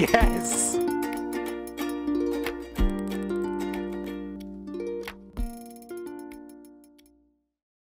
Yes!